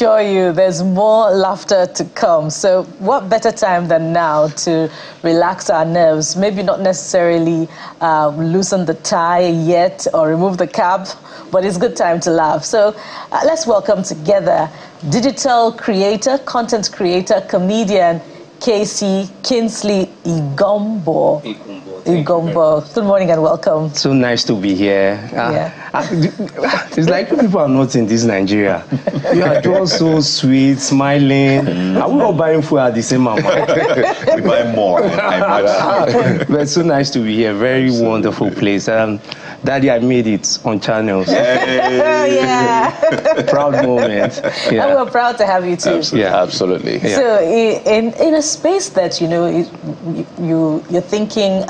assure you there's more laughter to come. So what better time than now to relax our nerves, maybe not necessarily loosen the tie yet or remove the cap, but it's a good time to laugh. So let's welcome together digital creator, content creator, comedian, Kaycee Kinsley Igbombo. Igbombo. Good morning and welcome. So nice to be here. It's like people are not in this Nigeria. You are just so sweet, smiling. Are we all buying food at the same amount? We buy more. But so nice to be here. Very wonderful place. Daddy, I made it on Channels. Proud moment. Yeah. And we're proud to have you too. Absolutely. Yeah, absolutely. Yeah. So in a space that, you know, you're thinking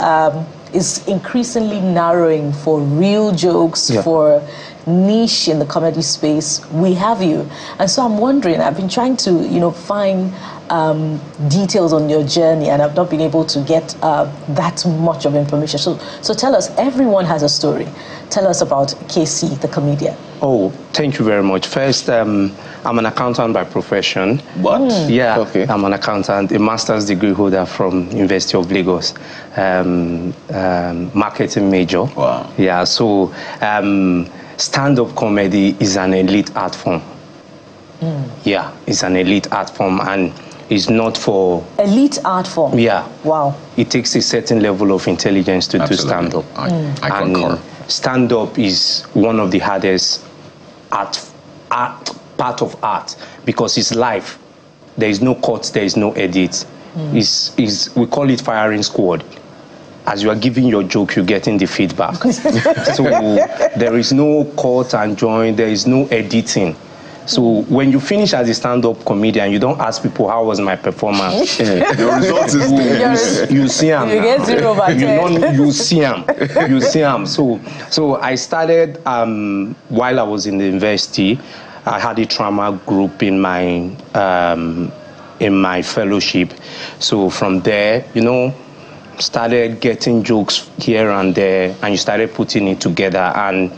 is increasingly narrowing for real jokes, for niche in the comedy space, we have you. And so I'm wondering, I've been trying to, you know, find details on your journey, and I've not been able to get that much of information. So tell us, everyone has a story. Tell us about Kaycee, the comedian. Oh, thank you very much. First, I'm an accountant by profession. What? Yeah, okay. I'm an accountant, a master's degree holder from University of Lagos, marketing major. Wow. Yeah, so stand-up comedy is an elite art form. Yeah, it's an elite art form, and it's not for... Elite art form? Yeah. Wow. It takes a certain level of intelligence to do stand-up. I concur. Stand-up is one of the hardest part of art, because it's live. There is no cut, there is no edit. We call it firing squad. As you are giving your joke, you're getting the feedback. So there is no cut and join, there is no editing. So when you finish as a stand-up comedian, you don't ask people, how was my performance? The result is there. You see them. You get 0/10. You see them. You see them. So I started while I was in the university. I had a trauma group in my fellowship. So from there, you know, started getting jokes here and there, and you started putting it together. And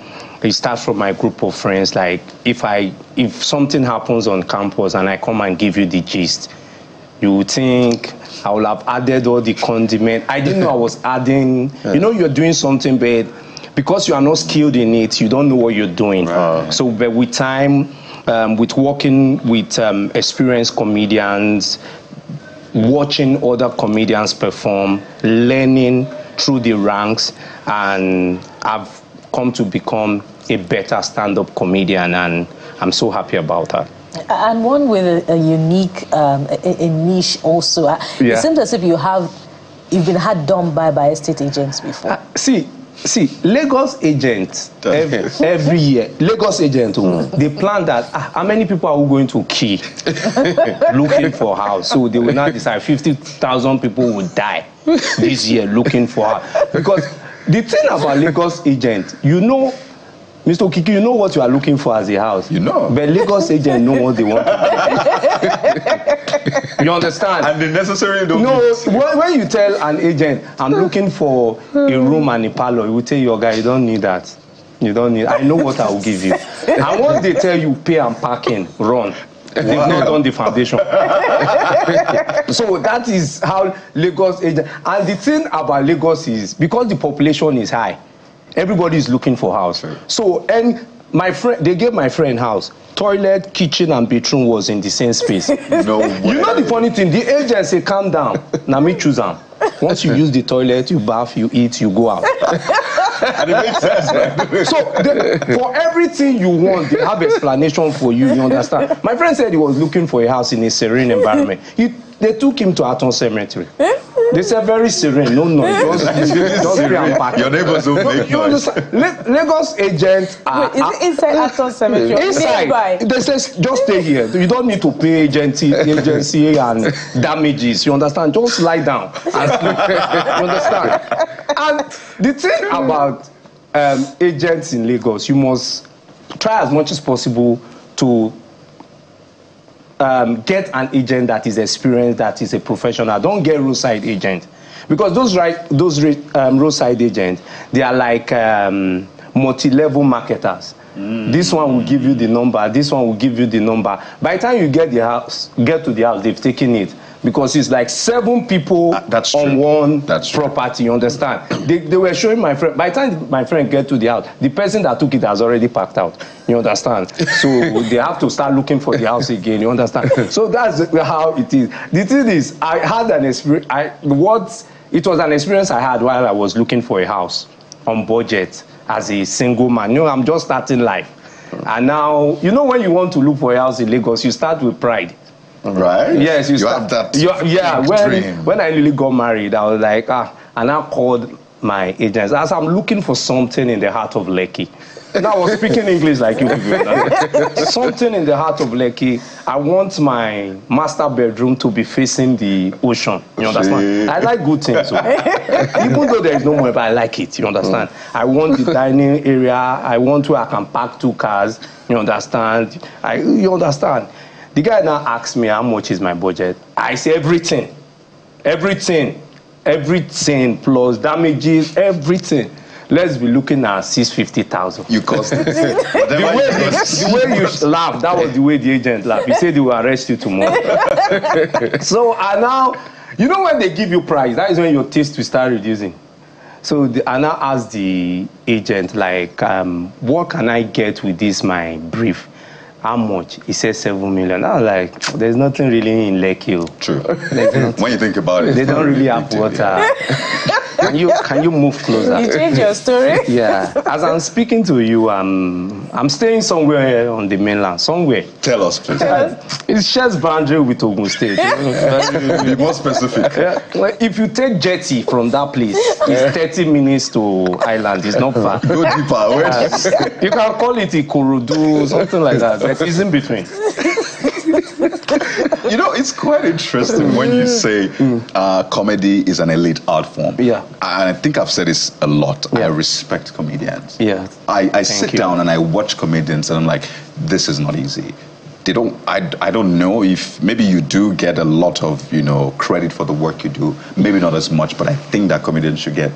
it starts from my group of friends. Like, if something happens on campus and I come and give you the gist, you would think I will have added all the condiment. I didn't know I was adding. You know, you're doing something, but because you are not skilled in it, you don't know what you're doing. Right. So, but with time, with working with experienced comedians, watching other comedians perform, learning through the ranks, and I've come to become a better stand-up comedian, and I'm so happy about that. And one with a unique a niche also. It seems as if you've been had done by estate agents before. See, Lagos agents every year. Lagos agents, they plan that how many people are going to key looking for house. So they will not decide 50,000 people will die this year looking for house. Because the thing about Lagos agent, you know, Mr. Okiki, you know what you are looking for as a house. You know. But Lagos agents know what they want. You understand? And the necessary don't. No, when you tell an agent, I'm looking for a room and a parlor, he will tell your guy, you don't need that. You don't need. I know what I will give you. And once they tell you pay and parking, run. They've not done the foundation. So that is how Lagos agents. And the thing about Lagos is, because the population is high, everybody is looking for house. So, and my friend, they gave my friend house. Toilet, kitchen, and bedroom was in the same space. No way. You know the funny thing? The agent say, calm down. Now me choose them. Once you use the toilet, you bath, you eat, you go out. And it makes sense, right? So for everything you want, they have explanation for you. You understand? My friend said he was looking for a house in a serene environment. They took him to Aton Cemetery. They said very serene, no noise. Your neighbors don't make noise. Lagos agents are... Wait, is it inside Aton Cemetery? Inside. They say just stay here. You don't need to pay agency and damages. You understand? Just lie down and sleep. You understand? And the thing about agents in Lagos, you must try as much as possible to get an agent that is experienced, that is a professional. Don't get roadside agent, because those roadside agents, they are like multi-level marketers. This one will give you the number, this one will give you the number. By the time you get to the house, they've taken it. Because it's like 7 people on one property, you understand? They were showing my friend. By the time my friend get to the house, the person that took it has already packed out, you understand? So they have to start looking for the house again, you understand? So that's how it is. The thing is, I had an experience, it was an experience I had while I was looking for a house on budget as a single man. You know, I'm just starting life. And now, you know when you want to look for a house in Lagos, you start with pride. Right? Yes, you start, have that. When I really got married, I was like, ah, and I called my agents as I'm looking for something in the heart of Lekki. And I was speaking English like you would. Something in the heart of Lekki. I want my master bedroom to be facing the ocean. You understand? I like good things. So. Even though there is no more, but I like it. You understand? I want the dining area. I want where I can park 2 cars. You understand? You understand? The guy now asked me, how much is my budget? I say everything. Everything. Everything plus damages, everything. Let's be looking at 650,000. You cost it. The way you laughed, that was the way the agent laughed. He said they will arrest you tomorrow. So, and now, you know when they give you price, that is when your taste will start reducing. So I now asked the agent, like, what can I get with this, my brief? How much? He said 7 million. I was like, there's nothing really in Lekki. True. When you think about it. They don't really have water. Yeah. Can you move closer? You change your story? Yeah. As I'm speaking to you, I'm staying somewhere on the mainland, somewhere. Tell us, please. It shares boundary with Ogun State. Be more specific. Yeah. Like, if you take jetty from that place, it's 30 minutes to island. It's not far. Go deeper. You can call it Ikorodu, something like that. But it's in between. You know, it's quite interesting when you say comedy is an elite art form. Yeah. And I think I've said this a lot. Yeah. I respect comedians. Yeah. I sit down and I watch comedians and I'm like, this is not easy. They don't, I don't know if, maybe you do get a lot of, you know, credit for the work you do. Maybe not as much, but I think that comedians should get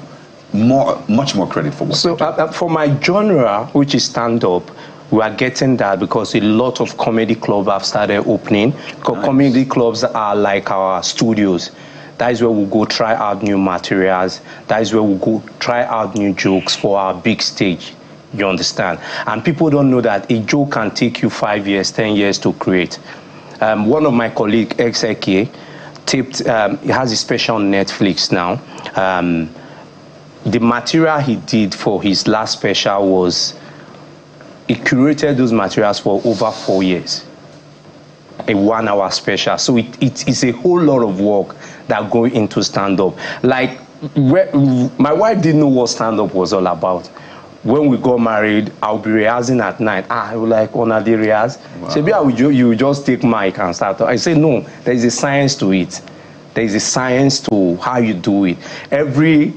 much more credit for what they do. So for my genre, which is stand-up, we are getting that because a lot of comedy clubs have started opening. Nice. Comedy clubs are like our studios. That is where we'll go try out new materials. That is where we'll go try out new jokes for our big stage. You understand? And people don't know that a joke can take you 5 years, 10 years to create. One of my colleagues, X.E.K.E., taped, he has a special on Netflix now. The material he did for his last special was... he curated those materials for over 4 years, a 1-hour special. So it's a whole lot of work that goes into stand-up. Like, my wife didn't know what stand-up was all about. When we got married, I'll be rehearsing at night. I was like, on a day rehearse. Wow. So maybe you just take mic and start. I say, no, there is a science to it. There is a science to how you do it. Every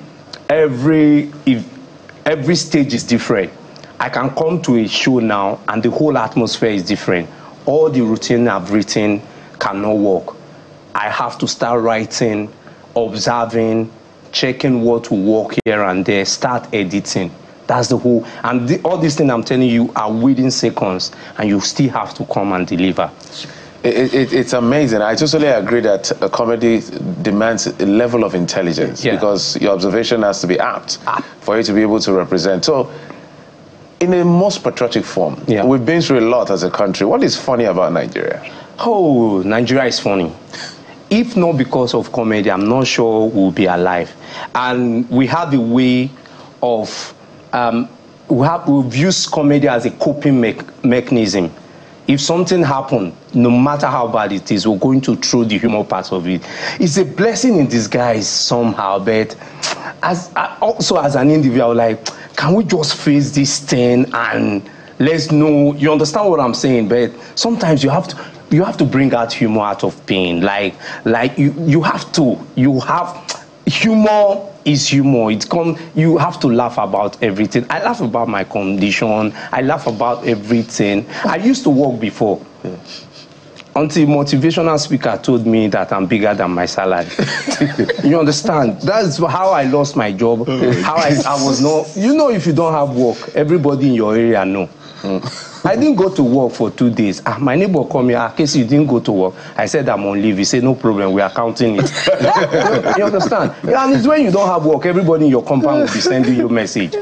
stage is different. I can come to a show now and the whole atmosphere is different. All the routine I've written cannot work. I have to start writing, observing, checking what will work here and there, start editing. That's the whole, and all these things I'm telling you are within seconds and you still have to come and deliver. It's amazing. I totally agree that a comedy demands a level of intelligence because your observation has to be apt for you to be able to represent. So, in a most patriotic form, we've been through a lot as a country. What is funny about Nigeria? Oh, Nigeria is funny. If not because of comedy, I'm not sure we'll be alive. And we have a way of, we've used comedy as a coping mechanism. If something happened, no matter how bad it is, we're going to throw the humor part of it. It's a blessing in disguise somehow, but also as an individual, like, can we just face this thing and let's know, you understand what I'm saying, but sometimes you have to bring out humor out of pain. Like humor is humor. You have to laugh about everything. I laugh about my condition. I laugh about everything. I used to work before. Yeah. Until motivational speaker told me that I'm bigger than my salary. You understand? That's how I lost my job. How I was not... You know, if you don't have work, everybody in your area know. I didn't go to work for 2 days. My neighbor called me, Kaycee, you didn't go to work. I said, I'm on leave. He said, no problem, we are counting it. You understand? And it's when you don't have work, everybody in your compound will be sending you a message.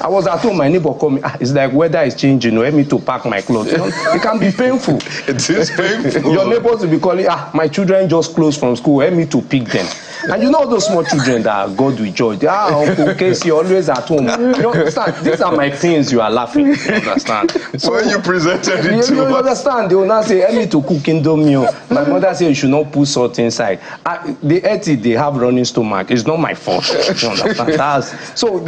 I was at home, my neighbor called me, it's like weather is changing, help me to pack my clothes. You know, it can be painful. It is painful. Your neighbors will be calling, my children just closed from school, help me to pick them. And you know those small children that God will judge, Uncle Kaycee, always at home. You understand? These are my things you are laughing, you understand? So when you presented it to us. You understand, they will not say, help me to cook indomie. My mother said, you should not put salt inside. They ate it, they have running stomach. It's not my fault, you understand? That's, so,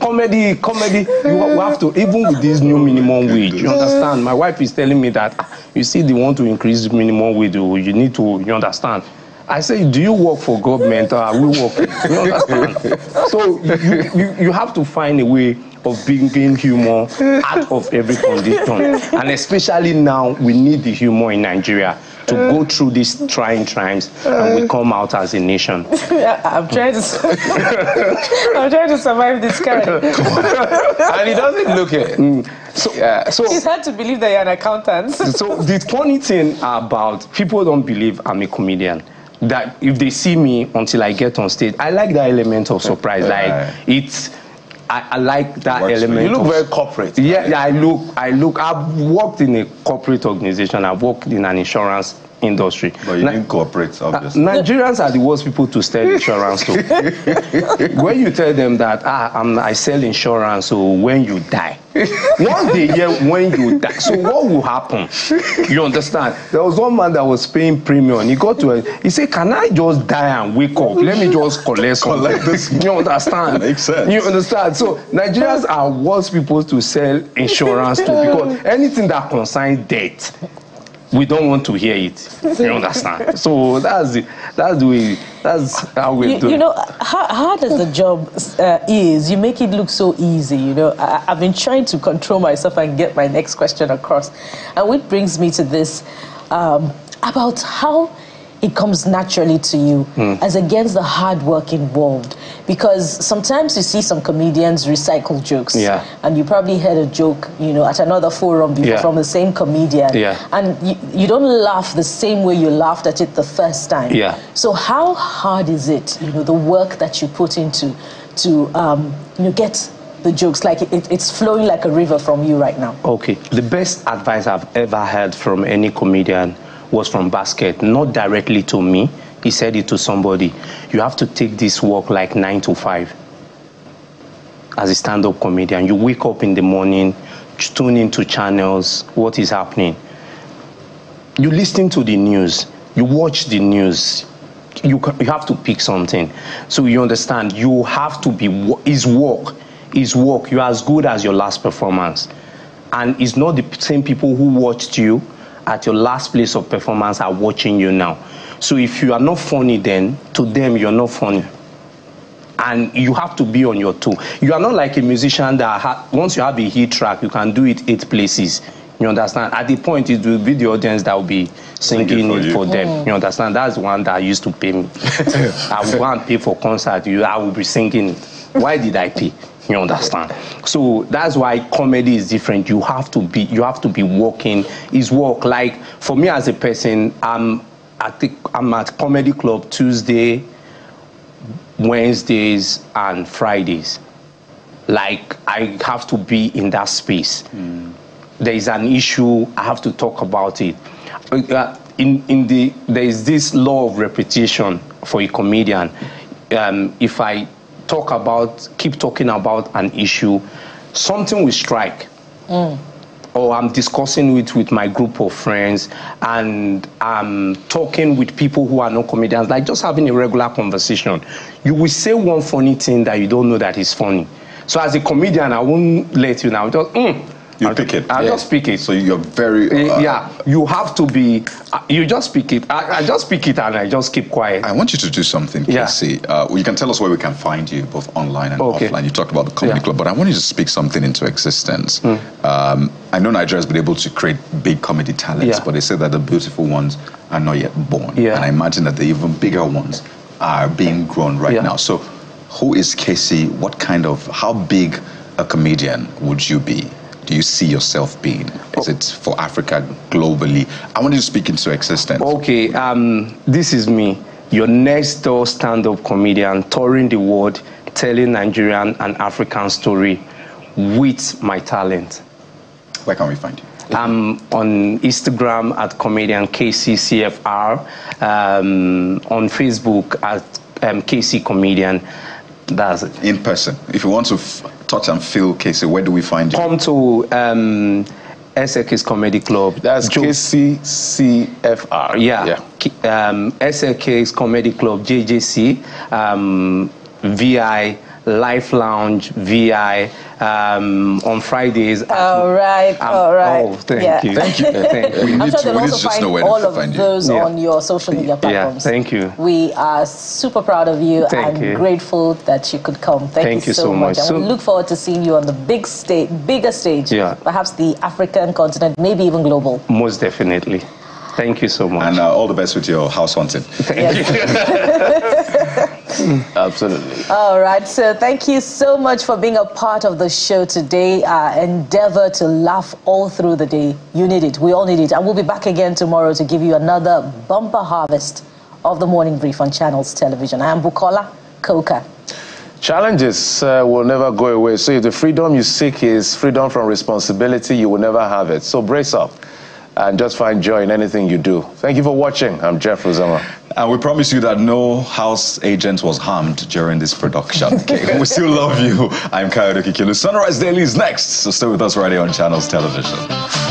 comedy, you have to, even with this new minimum wage, you understand? My wife is telling me that, you see, they want to increase minimum wage, you need to, you understand? I say, do you work for government or are we working? You understand? So you have to find a way of bringing humor out of every condition. And especially now, we need the humor in Nigeria to go through these trying times and we come out as a nation. I'm trying to survive this kind. And it doesn't look it. So it's hard to believe that you're an accountant. So the funny thing about people don't believe I'm a comedian. That if they see me until I get on stage, I like that element of surprise. Like it's. I like that element. You look very corporate. Yeah, yeah, I look. I've worked in a corporate organization. I've worked in an insurance industry. But you didn't cooperate, obviously. Nigerians are the worst people to sell insurance to. When you tell them that, I sell insurance, so when you die. Once they hear when you die, so what will happen? You understand? There was one man that was paying premium. He got to he said, can I just die and wake up? Let me just collect this. You understand? Makes sense. You understand? So Nigerians are worst people to sell insurance to, because anything that concerns death, we don't want to hear it. You understand? So that's how we do it. You know, how does the job is? You make it look so easy, you know. I've been trying to control myself and get my next question across. And which brings me to this, about how it comes naturally to you, as against the hard work involved. Because sometimes you see some comedians recycle jokes, and you probably heard a joke, you know, at another forum before from the same comedian, and you don't laugh the same way you laughed at it the first time. So how hard is it, you know, the work that you put into to you know, get the jokes? Like it's flowing like a river from you right now. Okay, the best advice I've ever heard from any comedian was from Basket, not directly to me. He said it to somebody. You have to take this work like 9 to 5 as a stand-up comedian. You wake up in the morning, tune into channels, what is happening. You listen to the news, you watch the news, you have to pick something. So you understand, you have to be, is work. You're as good as your last performance. And it's not the same people who watched you at your last place of performance are watching you now. So if you are not funny then, to them you're not funny. And you have to be on your toe. You are not like a musician that once you have a hit track, you can do it 8 places. You understand? At the point, it will be the audience that will be singing it for them. You understand? That's the one that used to pay me. I would go and pay for concert. I will be singing it. Why did I pay? You understand? So that's why comedy is different. You have to be working. It's work. Like for me as a person, I'm at comedy club Tuesday, Wednesdays and Fridays. Like I have to be in that space. There is an issue, I have to talk about it. There is this law of repetition for a comedian. If I keep talking about an issue, something will strike. Or I'm discussing it with my group of friends and I'm talking with people who are not comedians, like just having a regular conversation. You will say one funny thing that you don't know that is funny. So as a comedian, I won't let you now. Just, I'll just pick it. So you're very... you have to be... you just pick it. I just pick it and I just keep quiet. I want you to do something, Kaycee. You can tell us where we can find you, both online and offline. You talked about the comedy club, but I want you to speak something into existence. I know Nigeria has been able to create big comedy talents, but they say that the beautiful ones are not yet born. And I imagine that the even bigger ones are being grown right now. So who is Kaycee? How big a comedian would you be? do you see yourself being? Is it for Africa globally? I want you to speak into existence. Okay, this is me, your next door stand-up comedian touring the world, telling Nigerian and African story with my talent. Where can we find you? I'm on Instagram at comedian KCCFR, on Facebook at Kaycee Comedian. That's it. In person. If you want to touch and feel Kaycee, where do we find you? Come to X.E.K.E.'s Comedy Club. That's KCCFR. Yeah. X.E.K.E.'s Comedy Club, JJC, VI, Life Lounge VI, on Fridays. All right. Oh, thank you. Thank you. I'm sure they'll also find all of those on your social media platforms. Yeah, thank you. We are super proud of you and grateful that you could come. Thank you so much. And we look forward to seeing you on the big stage, bigger stage, perhaps the African continent, maybe even global. Most definitely. Thank you so much. And all the best with your house hunting. Thank you. Absolutely. All right, so thank you so much for being a part of the show today. Endeavor to laugh all through the day. You need it. We all need it. And we'll be back again tomorrow to give you another bumper harvest of the Morning Brief on Channels Television. I am Bukola Coker. Challenges will never go away. So if the freedom you seek is freedom from responsibility, you will never have it. So brace up and just find joy in anything you do. Thank you for watching. I'm Jeff Rosema. And we promise you that no house agent was harmed during this production. Okay? We still love you. I'm Kayode Kikilo. Sunrise Daily is next, so stay with us right here on Channels Television.